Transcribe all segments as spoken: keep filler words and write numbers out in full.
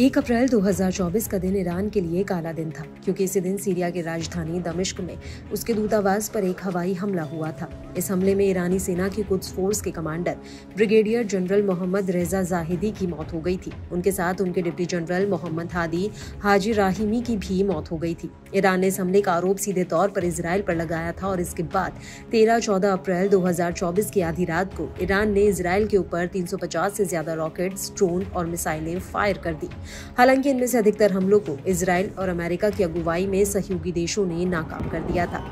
एक अप्रैल दो हज़ार चौबीस का दिन ईरान के लिए काला दिन था, क्योंकि इसी दिन सीरिया की राजधानी दमिश्क में उसके दूतावास पर एक हवाई हमला हुआ था। इस हमले में ईरानी सेना की कुद्स फोर्स के commander brigadier general Mohammad Reza Zahedi की मौत हो गई थी। उनके साथ उनके deputy general Mohammad Hadi Haji Rahimi की भी मौत हो गई थी। ईरान ने इस हमले का आरोप सीधे तौर पर इसराइल पर लगाया था और इसके बाद तेरह चौदह अप्रैल दो हज़ार चौबीस की आधी रात को ईरान ने इसराइल के ऊपर तीन सौ पचास से ज्यादा रॉकेट्स, ड्रोन और मिसाइलें फायर कर दी। हालांकि इनमें से अधिकतर हमलों को इसराइल और अमेरिका की अगुवाई में सहयोगी देशों ने नाकाम कर दिया था।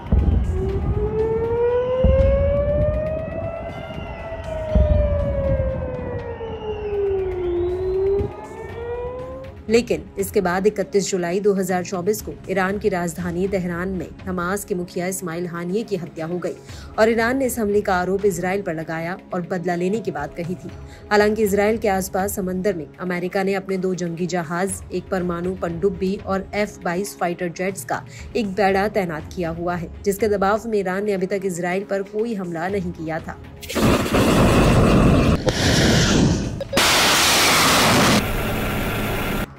लेकिन इसके बाद इकतीस जुलाई दो हज़ार चौबीस को ईरान की राजधानी तेहरान में हमास के मुखिया इस्माइल हानिये की हत्या हो गई और ईरान ने इस हमले का आरोप इसराइल पर लगाया और बदला लेने की बात कही थी। हालांकि इसराइल के आसपास समंदर में अमेरिका ने अपने दो जंगी जहाज, एक परमाणु पनडुब्बी और एफ बाईस फाइटर जेट्स का एक बेड़ा तैनात किया हुआ है, जिसके दबाव में ईरान ने अभी तक इसराइल पर कोई हमला नहीं किया था।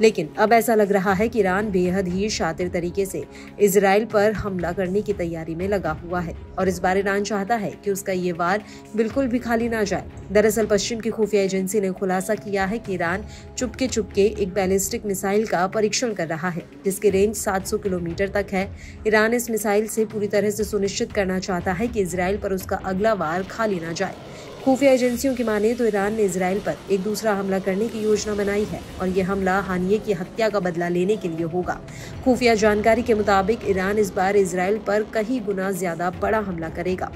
लेकिन अब ऐसा लग रहा है कि ईरान बेहद ही शातिर तरीके से इसराइल पर हमला करने की तैयारी में लगा हुआ है और इस बार ईरान चाहता है कि उसका ये वार बिल्कुल भी खाली ना जाए। दरअसल पश्चिम की खुफिया एजेंसी ने खुलासा किया है कि ईरान चुपके चुपके एक बैलिस्टिक मिसाइल का परीक्षण कर रहा है, जिसकी रेंज सात सौ किलोमीटर तक है। ईरान इस मिसाइल से पूरी तरह से सुनिश्चित करना चाहता है कि इसराइल पर उसका अगला वार खाली ना जाए। खुफिया एजेंसियों की माने तो ईरान ने इसराइल पर एक दूसरा हमला करने की योजना बनाई है और यह हमला हानिये की हत्या का बदला लेने के लिए होगा। खुफिया जानकारी के मुताबिक ईरान इस बार इसराइल पर कई गुना ज्यादा बड़ा हमला करेगा।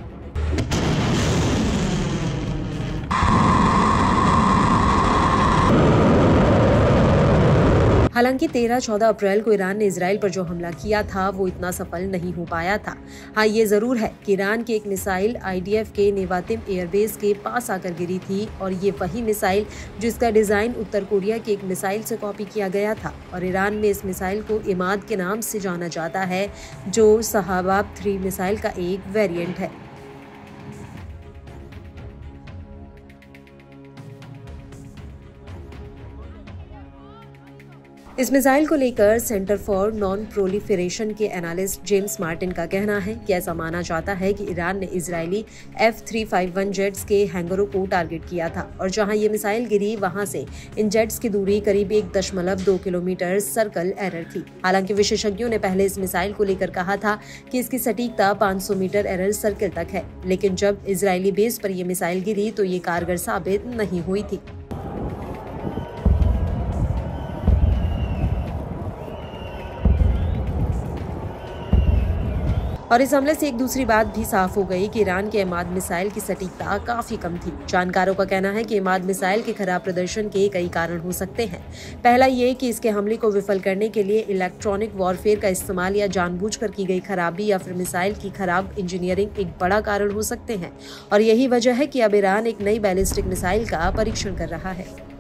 हालांकि तेरह चौदह अप्रैल को ईरान ने इसराइल पर जो हमला किया था वो इतना सफल नहीं हो पाया था। हाँ, ये जरूर है कि ईरान की एक मिसाइल आई डी एफ के नेवातिम एयरबेस के पास आकर गिरी थी और ये वही मिसाइल जिसका डिज़ाइन उत्तर कोरिया की एक मिसाइल से कॉपी किया गया था और ईरान में इस मिसाइल को इमाद के नाम से जाना जाता है, जो शहाब थ्री मिसाइल का एक वेरिएंट है। इस मिसाइल को लेकर सेंटर फॉर नॉन प्रोलिफरेशन के एनालिस्ट जेम्स मार्टिन का कहना है कि ऐसा माना जाता है कि ईरान ने Israeli F three five one jets के हैंगरों को टारगेट किया था और जहां ये मिसाइल गिरी वहां से इन जेट्स की दूरी करीब एक दशमलव दो किलोमीटर सर्कल एरर थी। हालांकि विशेषज्ञों ने पहले इस मिसाइल को लेकर कहा था कि इसकी सटीकता पाँच सौ मीटर एरर सर्कल तक है, लेकिन जब इजरायली बेस पर यह मिसाइल गिरी तो ये कारगर साबित नहीं हुई थी। और इस हमले से एक दूसरी बात भी साफ हो गई कि ईरान के इमाद मिसाइल की सटीकता काफी कम थी। जानकारों का कहना है कि इमाद मिसाइल के खराब प्रदर्शन के कई कारण हो सकते हैं। पहला ये कि इसके हमले को विफल करने के लिए इलेक्ट्रॉनिक वॉरफेयर का इस्तेमाल या जानबूझकर की गई खराबी या फिर मिसाइल की खराब इंजीनियरिंग एक बड़ा कारण हो सकते हैं और यही वजह है कि अब ईरान एक नई बैलिस्टिक मिसाइल का परीक्षण कर रहा है।